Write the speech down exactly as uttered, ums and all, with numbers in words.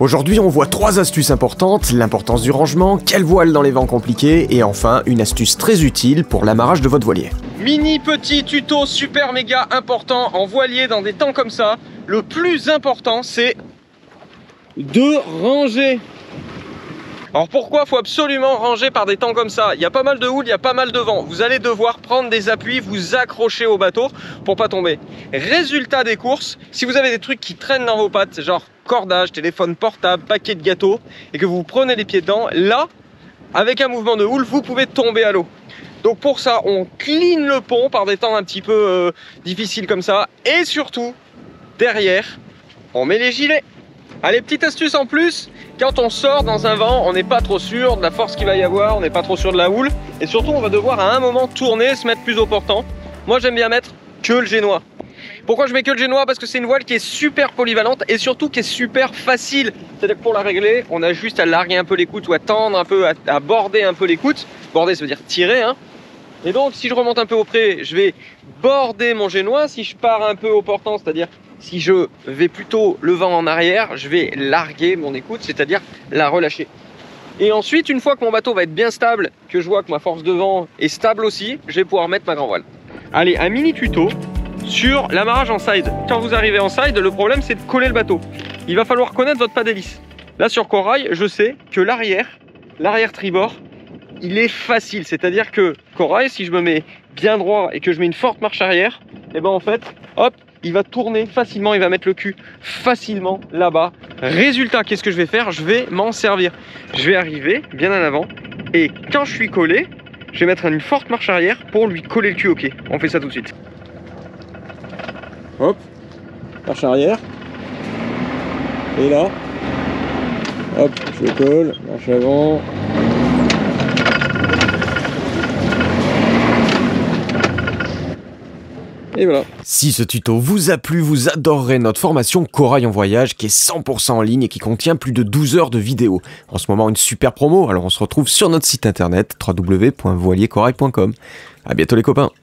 Aujourd'hui, on voit trois astuces importantes, l'importance du rangement, quelle voile dans les vents compliqués, et enfin, une astuce très utile pour l'amarrage de votre voilier. Mini petit tuto super méga important en voilier dans des temps comme ça. Le plus important, c'est de ranger. Alors pourquoi faut absolument ranger par des temps comme ça? Il y a pas mal de houle, il y a pas mal de vent. Vous allez devoir prendre des appuis, vous accrocher au bateau pour pas tomber. Résultat des courses, si vous avez des trucs qui traînent dans vos pattes, genre cordage, téléphone portable, paquet de gâteaux, et que vous prenez les pieds dedans, là, avec un mouvement de houle, vous pouvez tomber à l'eau. Donc pour ça, on clean le pont par des temps un petit peu euh, difficiles comme ça, et surtout, derrière, on met les gilets. Allez, petite astuce en plus, quand on sort dans un vent, on n'est pas trop sûr de la force qu'il va y avoir, on n'est pas trop sûr de la houle, et surtout, on va devoir à un moment tourner, se mettre plus au portant. Moi, j'aime bien mettre que le génois. Pourquoi je mets que le génois? Parce que c'est une voile qui est super polyvalente et surtout qui est super facile. C'est-à-dire que pour la régler, on a juste à larguer un peu l'écoute ou à tendre un peu, à, à border un peu l'écoute. Border, ça veut dire tirer, hein. Et donc, si je remonte un peu au près, je vais border mon génois. Si je pars un peu au portant, c'est-à-dire si je vais plutôt le vent en arrière, je vais larguer mon écoute, c'est-à-dire la relâcher. Et ensuite, une fois que mon bateau va être bien stable, que je vois que ma force de vent est stable aussi, je vais pouvoir mettre ma grand voile. Allez, un mini tuto sur l'amarrage en side. Quand vous arrivez en side, le problème c'est de coller le bateau. Il va falloir connaître votre pas d'hélice. Là sur Coraille, je sais que l'arrière, l'arrière tribord, il est facile. C'est-à-dire que Coraille, si je me mets bien droit et que je mets une forte marche arrière, et eh ben en fait, hop, il va tourner facilement, il va mettre le cul facilement là-bas. Résultat, qu'est-ce que je vais faire? Je vais m'en servir. Je vais arriver bien en avant et quand je suis collé, je vais mettre une forte marche arrière pour lui coller le cul au quai. On fait ça tout de suite. Hop, marche arrière, et là, hop, je colle, marche avant. Et voilà. Si ce tuto vous a plu, vous adorerez notre formation Coraille en voyage qui est cent pour cent en ligne et qui contient plus de douze heures de vidéos. En ce moment, une super promo, alors on se retrouve sur notre site internet w w w point voiliercoraille point com. A bientôt les copains.